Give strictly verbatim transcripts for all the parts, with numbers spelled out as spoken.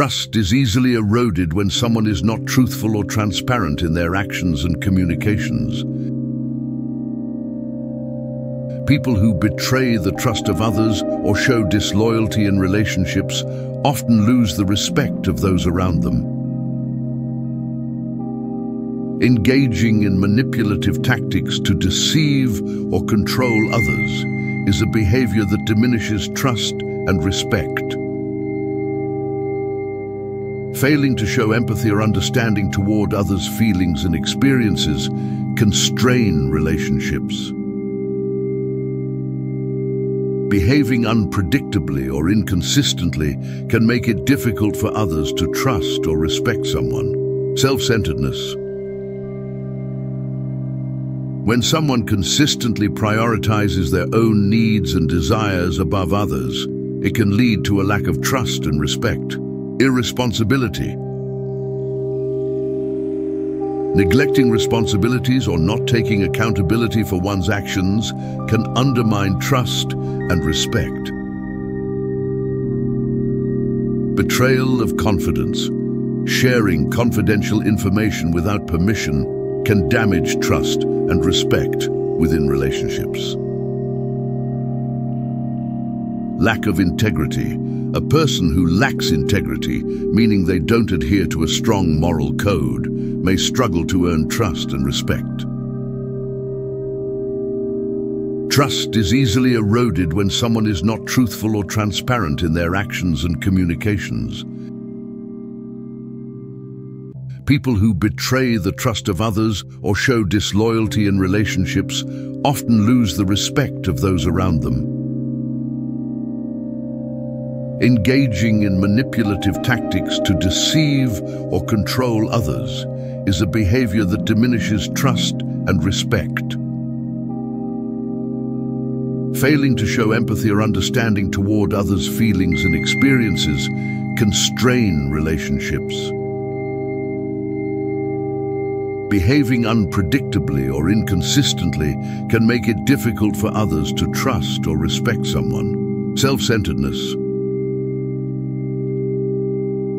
Trust is easily eroded when someone is not truthful or transparent in their actions and communications. People who betray the trust of others or show disloyalty in relationships often lose the respect of those around them. Engaging in manipulative tactics to deceive or control others is a behavior that diminishes trust and respect. Failing to show empathy or understanding toward others' feelings and experiences can strain relationships. Behaving unpredictably or inconsistently can make it difficult for others to trust or respect someone. Self-centeredness. When someone consistently prioritizes their own needs and desires above others, it can lead to a lack of trust and respect. Irresponsibility. Neglecting responsibilities or not taking accountability for one's actions can undermine trust and respect. Betrayal of confidence. Sharing confidential information without permission can damage trust and respect within relationships. Lack of integrity. A person who lacks integrity, meaning they don't adhere to a strong moral code, may struggle to earn trust and respect. Trust is easily eroded when someone is not truthful or transparent in their actions and communications. People who betray the trust of others or show disloyalty in relationships often lose the respect of those around them. Engaging in manipulative tactics to deceive or control others is a behavior that diminishes trust and respect. Failing to show empathy or understanding toward others' feelings and experiences can strain relationships. Behaving unpredictably or inconsistently can make it difficult for others to trust or respect someone. Self-centeredness.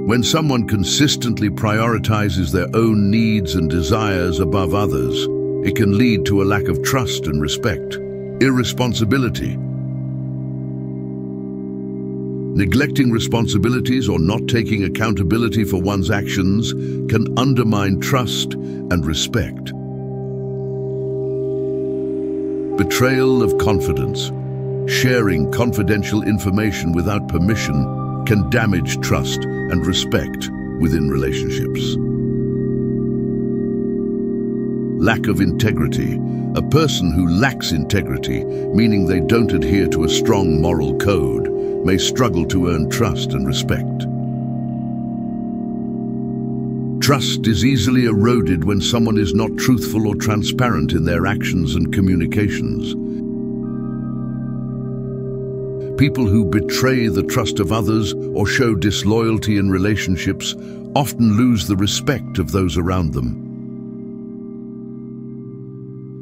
When someone consistently prioritizes their own needs and desires above others, it can lead to a lack of trust and respect. Irresponsibility. Neglecting responsibilities or not taking accountability for one's actions can undermine trust and respect. Betrayal of confidence. Sharing confidential information without permission can damage trust and respect within relationships. Lack of integrity. A person who lacks integrity, meaning they don't adhere to a strong moral code, may struggle to earn trust and respect. Trust is easily eroded when someone is not truthful or transparent in their actions and communications. People who betray the trust of others or show disloyalty in relationships often lose the respect of those around them.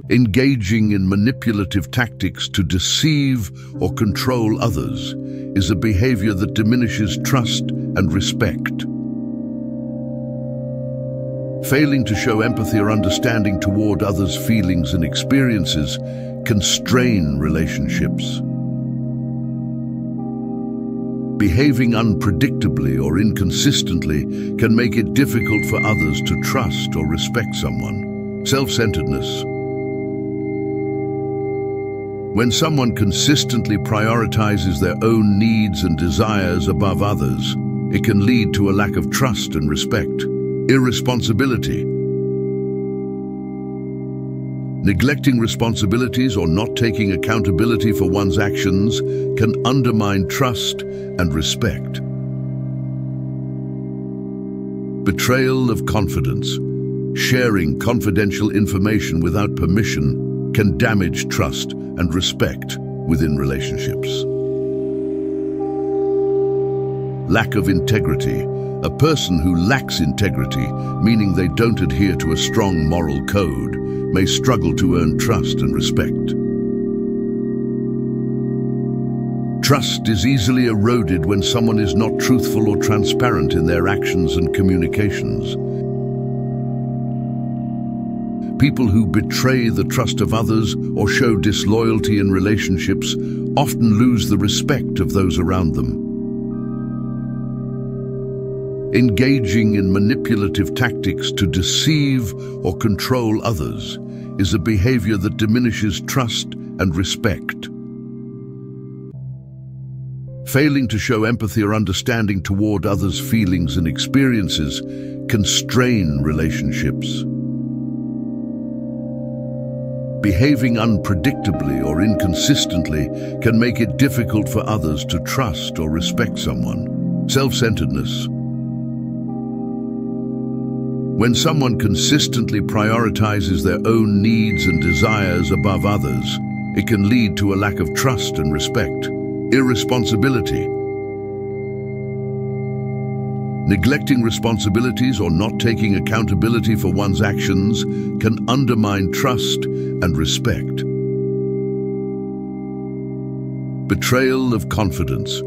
Engaging in manipulative tactics to deceive or control others is a behavior that diminishes trust and respect. Failing to show empathy or understanding toward others' feelings and experiences can strain relationships. Behaving unpredictably or inconsistently can make it difficult for others to trust or respect someone. Self-centeredness. When someone consistently prioritizes their own needs and desires above others, it can lead to a lack of trust and respect. Irresponsibility. Neglecting responsibilities or not taking accountability for one's actions can undermine trust and respect. Betrayal of confidence. Sharing confidential information without permission can damage trust and respect within relationships. Lack of integrity. A person who lacks integrity, meaning they don't adhere to a strong moral code, may struggle to earn trust and respect. Trust is easily eroded when someone is not truthful or transparent in their actions and communications. People who betray the trust of others or show disloyalty in relationships often lose the respect of those around them. Engaging in manipulative tactics to deceive or control others is a behavior that diminishes trust and respect. Failing to show empathy or understanding toward others' feelings and experiences can strain relationships. Behaving unpredictably or inconsistently can make it difficult for others to trust or respect someone. Self-centeredness. When someone consistently prioritizes their own needs and desires above others, it can lead to a lack of trust and respect. Irresponsibility. Neglecting responsibilities or not taking accountability for one's actions can undermine trust and respect. Betrayal of confidence.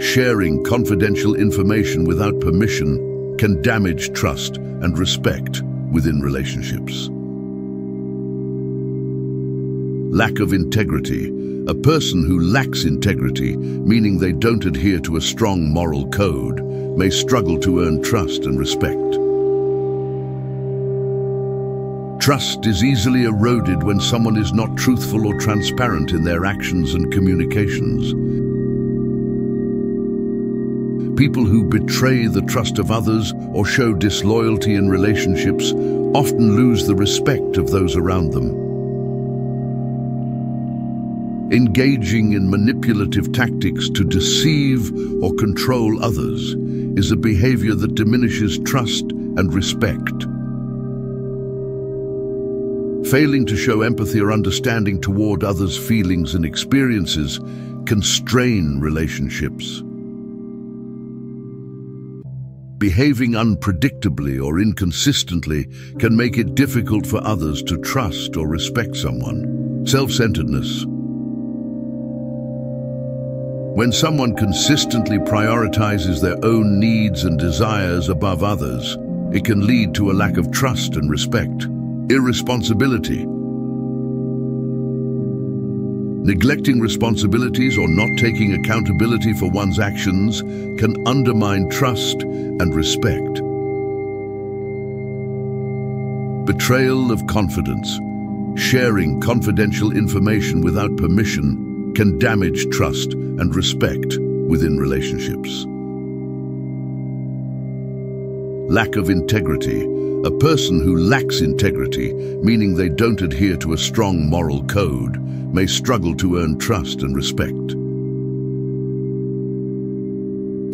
Sharing confidential information without permission can damage trust and respect within relationships. Lack of integrity. A person who lacks integrity, meaning they don't adhere to a strong moral code, may struggle to earn trust and respect. Trust is easily eroded when someone is not truthful or transparent in their actions and communications. People who betray the trust of others or show disloyalty in relationships often lose the respect of those around them. Engaging in manipulative tactics to deceive or control others is a behavior that diminishes trust and respect. Failing to show empathy or understanding toward others' feelings and experiences can strain relationships. Behaving unpredictably or inconsistently can make it difficult for others to trust or respect someone. Self-centeredness. When someone consistently prioritizes their own needs and desires above others, it can lead to a lack of trust and respect. Irresponsibility. Neglecting responsibilities or not taking accountability for one's actions can undermine trust and respect. Betrayal of confidence. Sharing confidential information without permission can damage trust and respect within relationships. Lack of integrity. A person who lacks integrity, meaning they don't adhere to a strong moral code, may struggle to earn trust and respect.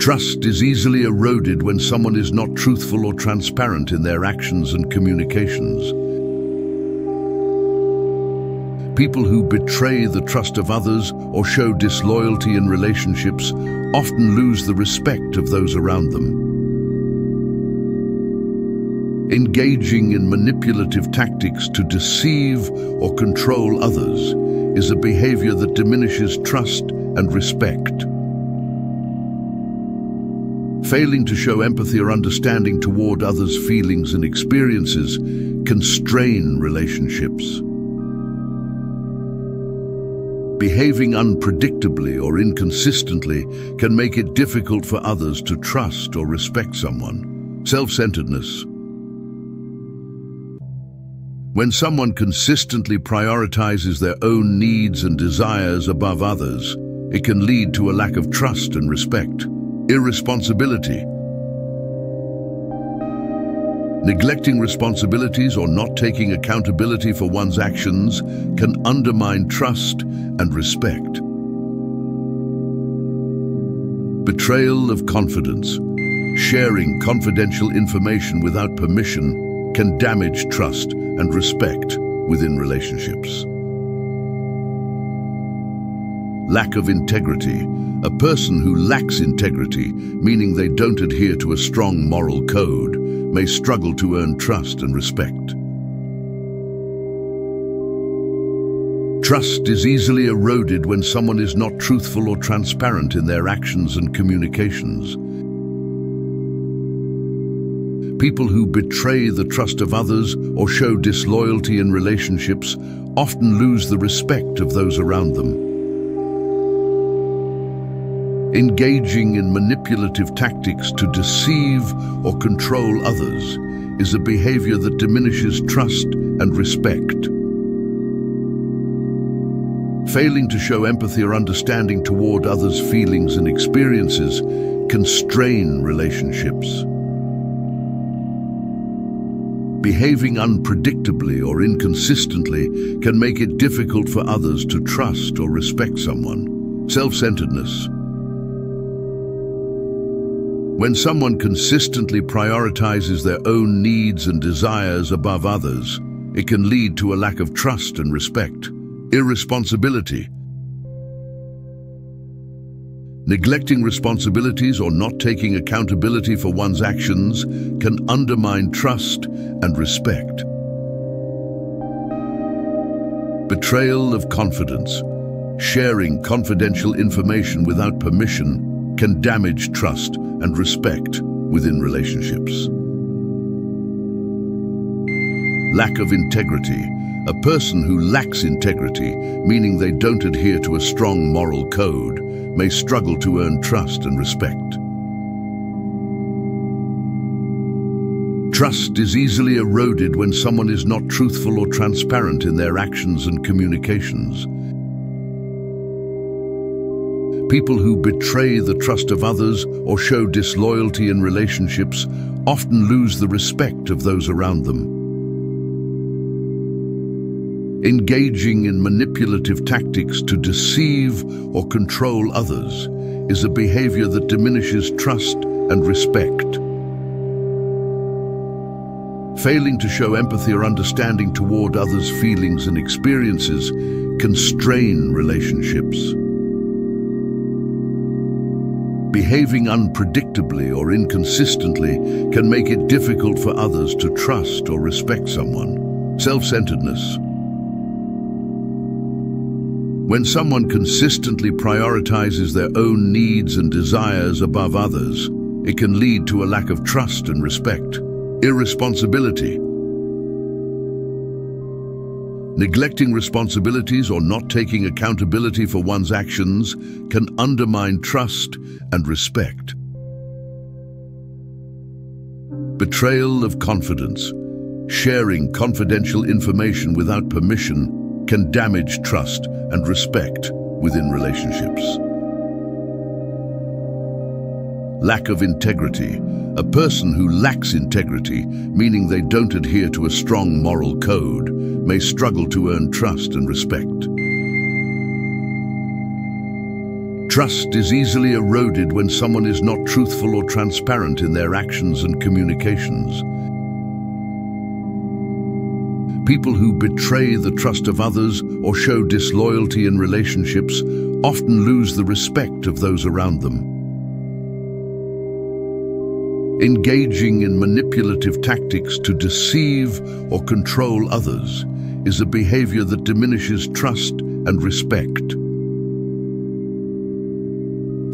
Trust is easily eroded when someone is not truthful or transparent in their actions and communications. People who betray the trust of others or show disloyalty in relationships often lose the respect of those around them. Engaging in manipulative tactics to deceive or control others is a behavior that diminishes trust and respect. Failing to show empathy or understanding toward others' feelings and experiences can strain relationships. Behaving unpredictably or inconsistently can make it difficult for others to trust or respect someone. Self-centeredness. When someone consistently prioritizes their own needs and desires above others, it can lead to a lack of trust and respect. Irresponsibility. Neglecting responsibilities or not taking accountability for one's actions can undermine trust and respect. Betrayal of confidence. Sharing confidential information without permission can damage trust and respect within relationships. Lack of integrity. A person who lacks integrity, meaning they don't adhere to a strong moral code, may struggle to earn trust and respect. Trust is easily eroded when someone is not truthful or transparent in their actions and communications. People who betray the trust of others or show disloyalty in relationships often lose the respect of those around them. Engaging in manipulative tactics to deceive or control others is a behavior that diminishes trust and respect. Failing to show empathy or understanding toward others' feelings and experiences can strain relationships. Behaving unpredictably or inconsistently can make it difficult for others to trust or respect someone. Self-centeredness. When someone consistently prioritizes their own needs and desires above others, it can lead to a lack of trust and respect. Irresponsibility. Neglecting responsibilities or not taking accountability for one's actions can undermine trust and respect. Betrayal of confidence. Sharing confidential information without permission can damage trust and respect within relationships. Lack of integrity. A person who lacks integrity, meaning they don't adhere to a strong moral code, may struggle to earn trust and respect. Trust is easily eroded when someone is not truthful or transparent in their actions and communications. People who betray the trust of others or show disloyalty in relationships often lose the respect of those around them. Engaging in manipulative tactics to deceive or control others is a behavior that diminishes trust and respect. Failing to show empathy or understanding toward others' feelings and experiences can strain relationships. Behaving unpredictably or inconsistently can make it difficult for others to trust or respect someone. Self-centeredness. When someone consistently prioritizes their own needs and desires above others, it can lead to a lack of trust and respect. Irresponsibility. Neglecting responsibilities or not taking accountability for one's actions can undermine trust and respect. Betrayal of confidence. Sharing confidential information without permission can damage trust and respect within relationships. Lack of integrity. A person who lacks integrity, meaning they don't adhere to a strong moral code, may struggle to earn trust and respect. Trust is easily eroded when someone is not truthful or transparent in their actions and communications. People who betray the trust of others or show disloyalty in relationships often lose the respect of those around them. Engaging in manipulative tactics to deceive or control others is a behavior that diminishes trust and respect.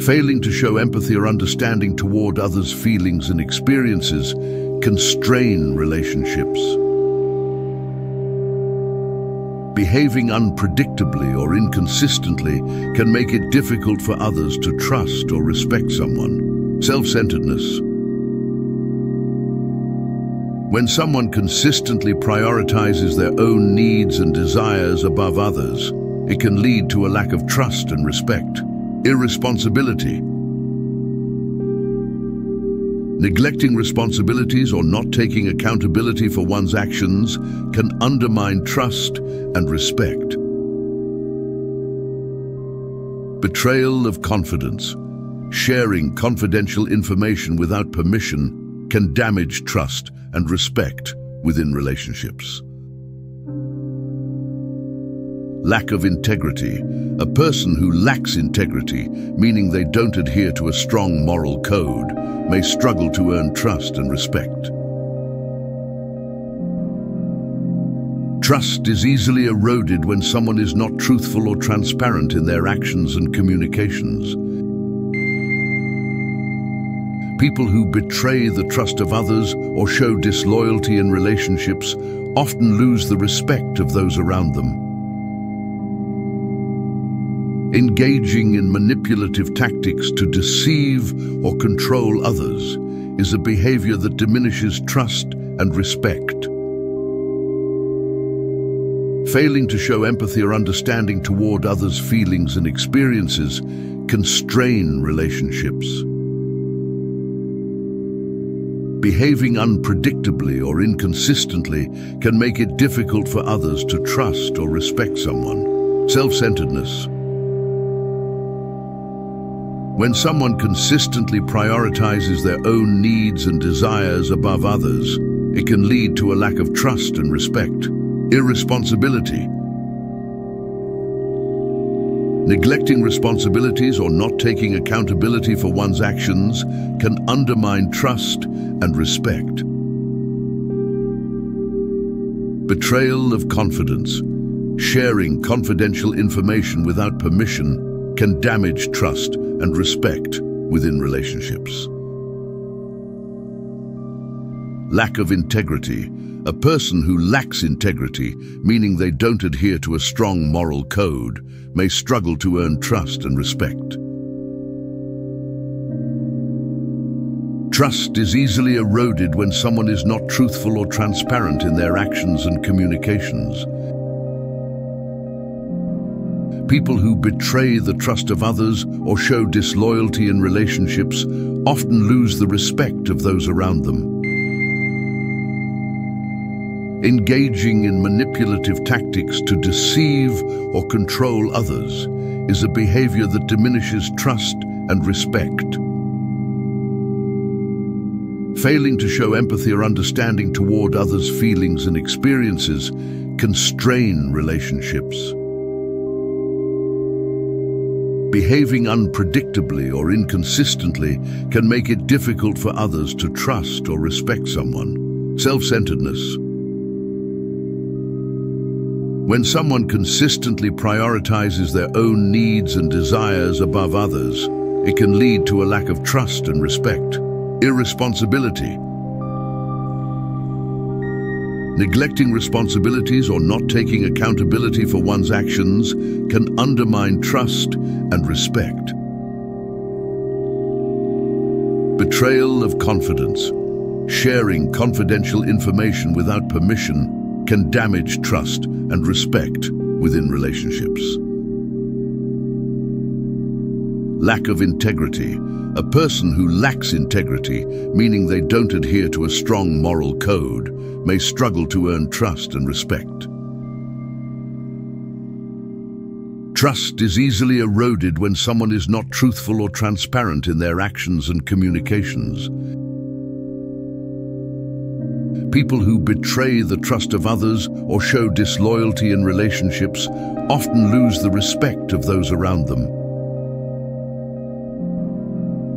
Failing to show empathy or understanding toward others' feelings and experiences can strain relationships. Behaving unpredictably or inconsistently can make it difficult for others to trust or respect someone. Self-centeredness. When someone consistently prioritizes their own needs and desires above others, it can lead to a lack of trust and respect. Irresponsibility. Neglecting responsibilities or not taking accountability for one's actions can undermine trust and respect. Betrayal of confidence. Sharing confidential information without permission can damage trust and respect within relationships. Lack of integrity. A person who lacks integrity, meaning they don't adhere to a strong moral code, may struggle to earn trust and respect. Trust is easily eroded when someone is not truthful or transparent in their actions and communications. People who betray the trust of others or show disloyalty in relationships often lose the respect of those around them. Engaging in manipulative tactics to deceive or control others is a behavior that diminishes trust and respect. Failing to show empathy or understanding toward others' feelings and experiences can strain relationships. Behaving unpredictably or inconsistently can make it difficult for others to trust or respect someone. Self-centeredness. When someone consistently prioritizes their own needs and desires above others, it can lead to a lack of trust and respect. Irresponsibility. Neglecting responsibilities or not taking accountability for one's actions can undermine trust and respect. Betrayal of confidence. Sharing confidential information without permission can damage trust and respect within relationships. Lack of integrity. A person who lacks integrity, meaning they don't adhere to a strong moral code, may struggle to earn trust and respect. Trust is easily eroded when someone is not truthful or transparent in their actions and communications. People who betray the trust of others or show disloyalty in relationships often lose the respect of those around them. Engaging in manipulative tactics to deceive or control others is a behavior that diminishes trust and respect. Failing to show empathy or understanding toward others' feelings and experiences can strain relationships. Behaving unpredictably or inconsistently can make it difficult for others to trust or respect someone. Self-centeredness. When someone consistently prioritizes their own needs and desires above others, it can lead to a lack of trust and respect. Irresponsibility. Neglecting responsibilities or not taking accountability for one's actions can undermine trust and respect. Betrayal of confidence. Sharing confidential information without permission can damage trust and respect within relationships. Lack of integrity. A person who lacks integrity, meaning they don't adhere to a strong moral code, may struggle to earn trust and respect. Trust is easily eroded when someone is not truthful or transparent in their actions and communications. People who betray the trust of others or show disloyalty in relationships often lose the respect of those around them.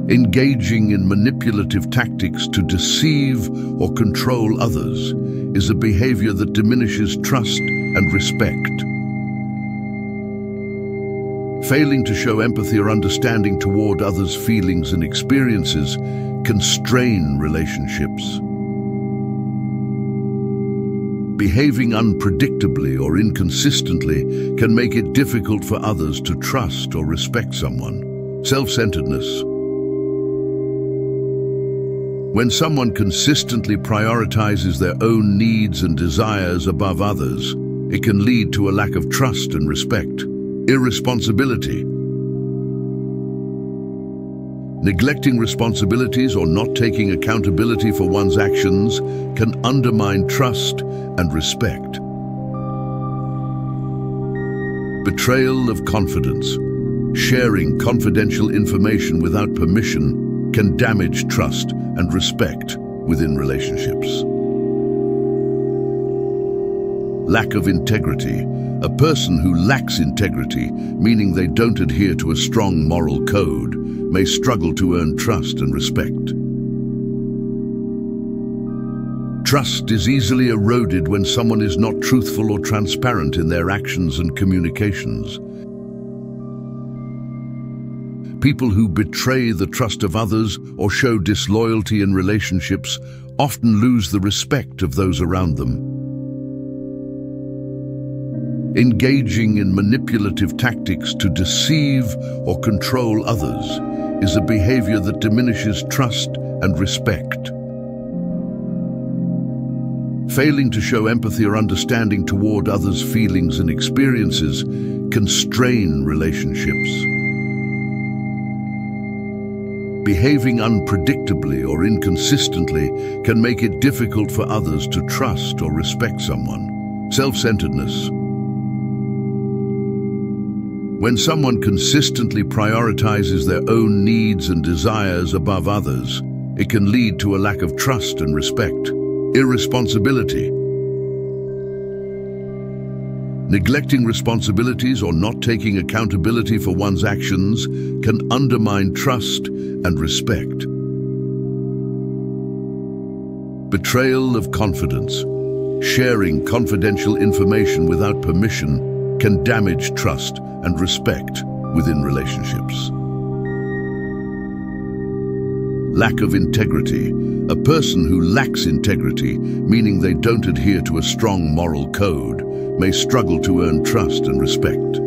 Engaging in manipulative tactics to deceive or control others is a behavior that diminishes trust and respect. Failing to show empathy or understanding toward others' feelings and experiences can strain relationships. Behaving unpredictably or inconsistently can make it difficult for others to trust or respect someone. Self-centeredness. When someone consistently prioritizes their own needs and desires above others, it can lead to a lack of trust and respect. Irresponsibility. Neglecting responsibilities or not taking accountability for one's actions can undermine trust and respect. Betrayal of confidence. Sharing confidential information without permission can damage trust and respect within relationships. Lack of integrity. A person who lacks integrity, meaning they don't adhere to a strong moral code, may struggle to earn trust and respect. Trust is easily eroded when someone is not truthful or transparent in their actions and communications. People who betray the trust of others or show disloyalty in relationships often lose the respect of those around them. Engaging in manipulative tactics to deceive or control others is a behavior that diminishes trust and respect. Failing to show empathy or understanding toward others' feelings and experiences can strain relationships. Behaving unpredictably or inconsistently can make it difficult for others to trust or respect someone. Self-centeredness. When someone consistently prioritizes their own needs and desires above others, it can lead to a lack of trust and respect. Irresponsibility. Neglecting responsibilities or not taking accountability for one's actions can undermine trust and respect. Betrayal of confidence. Sharing confidential information without permission can damage trust and respect within relationships. Lack of integrity. A person who lacks integrity, meaning they don't adhere to a strong moral code, may struggle to earn trust and respect.